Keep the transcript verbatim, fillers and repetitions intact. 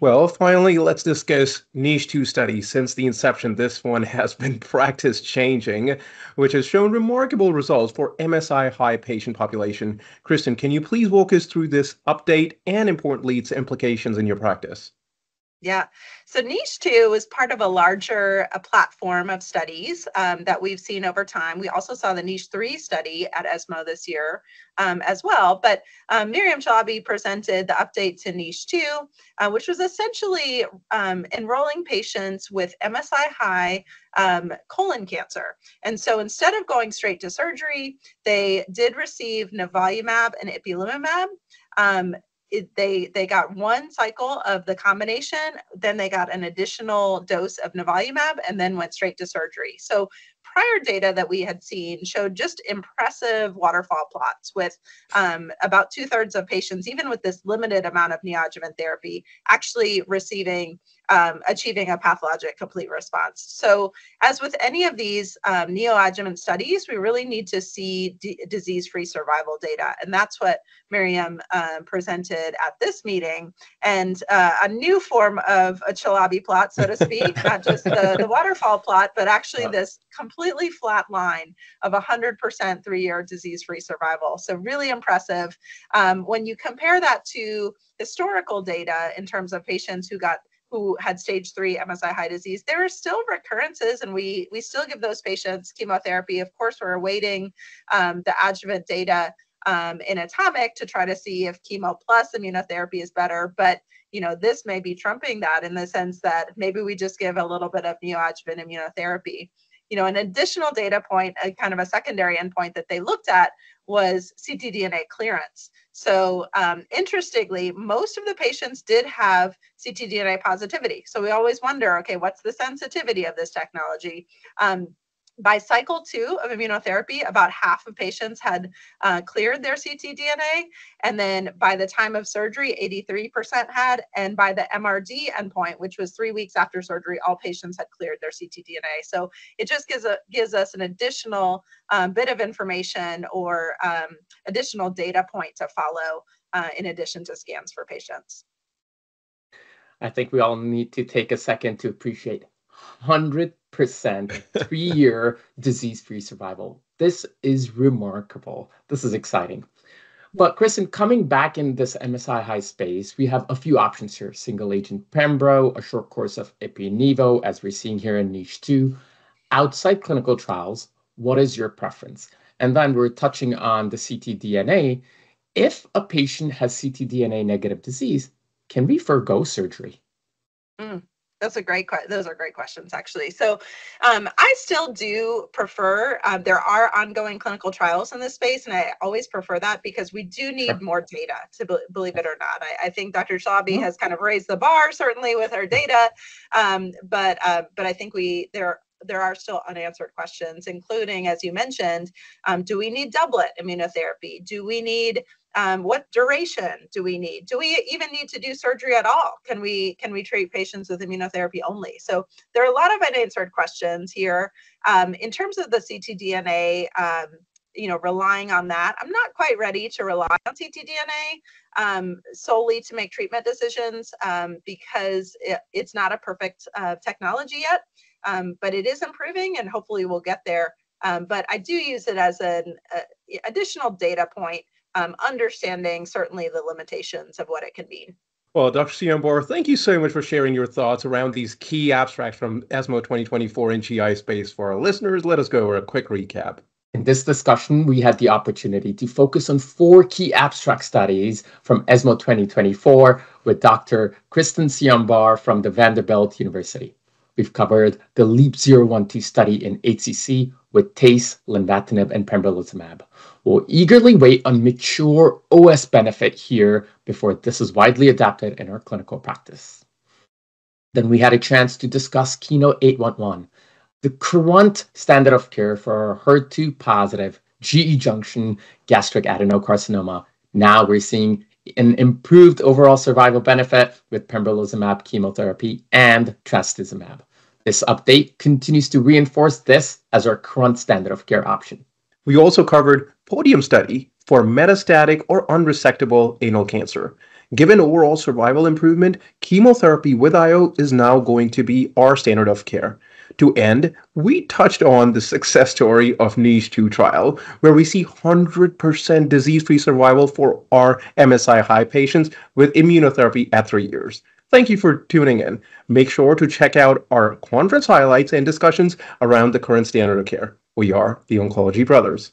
Well, finally, let's discuss NICHE two study. Since the inception, this one has been practice changing, which has shown remarkable results for M S I high patient population. Kristen, can you please walk us through this update and, importantly, its implications in your practice? Yeah, so NICHE two is part of a larger a platform of studies um, that we've seen over time. We also saw the NICHE three study at ESMO this year um, as well. But um, Miriam Chalabi presented the update to NICHE two, uh, which was essentially um, enrolling patients with M S I high um, colon cancer. And so instead of going straight to surgery, they did receive nivolumab and ipilimumab. Um, It, they they got one cycle of the combination, then they got an additional dose of nivolumab, and then went straight to surgery. So prior data that we had seen showed just impressive waterfall plots with um, about two thirds of patients, even with this limited amount of neoadjuvant therapy, actually receiving um, achieving a pathologic complete response. So as with any of these um, neoadjuvant studies, we really need to see d disease-free survival data, and that's what Miriam uh, presented at this meeting, and uh, a new form of a Chalabi plot, so to speak, not just the, the waterfall plot, but actually this completely flat line of one hundred percent three-year disease-free survival. So really impressive. Um, when you compare that to historical data in terms of patients who got who had stage three M S I high disease, there are still recurrences, and we, we still give those patients chemotherapy. Of course, we're awaiting um, the adjuvant data um, in ATOMIC to try to see if chemo plus immunotherapy is better. But, you know, this may be trumping that in the sense that maybe we just give a little bit of neoadjuvant immunotherapy. You know, an additional data point, a kind of a secondary endpoint that they looked at was c t D N A clearance. So um, interestingly, most of the patients did have c t D N A positivity. So we always wonder, okay, what's the sensitivity of this technology? Um, By cycle two of immunotherapy, about half of patients had uh, cleared their c t D N A. And then by the time of surgery, eighty-three percent had. And by the M R D endpoint, which was three weeks after surgery, all patients had cleared their c t D N A. So it just gives, a, gives us an additional um, bit of information or um, additional data point to follow uh, in addition to scans for patients. I think we all need to take a second to appreciate one hundred percent three-year disease-free survival. This is remarkable. This is exciting. But Kristen, coming back in this M S I high space, we have a few options here. Single agent Pembro, a short course of ipi-nivo, as we're seeing here in NICHE two. Outside clinical trials, what is your preference? And then we're touching on the c t D N A. If a patient has c t D N A negative disease, can we forgo surgery? Mm. That's a great question. Those are great questions, actually. So um, I still do prefer, um, there are ongoing clinical trials in this space, and I always prefer that because we do need more data, to be believe it or not. I, I think Doctor Chalabi has kind of raised the bar, certainly with her data, um, but uh, but I think we there there are still unanswered questions, including, as you mentioned, um, do we need doublet immunotherapy? Do we need Um, what duration do we need? Do we even need to do surgery at all? Can we can we treat patients with immunotherapy only? So there are a lot of unanswered questions here. Um, in terms of the c t D N A, um, you know, relying on that, I'm not quite ready to rely on c t D N A um, solely to make treatment decisions um, because it, it's not a perfect uh, technology yet, um, but it is improving, and hopefully we'll get there. Um, but I do use it as an uh, additional data point, Um, understanding certainly the limitations of what it can mean. Well, Doctor Ciombor, thank you so much for sharing your thoughts around these key abstracts from ESMO twenty twenty-four in G I space. For our listeners, let us go over a quick recap. In this discussion, we had the opportunity to focus on four key abstract studies from ESMO twenty twenty-four with Doctor Kristen Ciombor from the Vanderbilt University. We've covered the LEAP zero one two study in H C C with TACE, linvatinib, and pembrolizumab. We'll eagerly wait on mature O S benefit here before this is widely adapted in our clinical practice. Then we had a chance to discuss Kino eight one one, the current standard of care for H E R two positive G E junction gastric adenocarcinoma. Now we're seeing an improved overall survival benefit with pembrolizumab chemotherapy and trastuzumab. This update continues to reinforce this as our current standard of care option. We also covered podium study for metastatic or unresectable anal cancer. Given overall survival improvement, chemotherapy with I O is now going to be our standard of care. To end, we touched on the success story of NICHE two trial, where we see one hundred percent disease-free survival for our M S I-high patients with immunotherapy at three years. Thank you for tuning in. Make sure to check out our conference highlights and discussions around the current standard of care. We are the Oncology Brothers.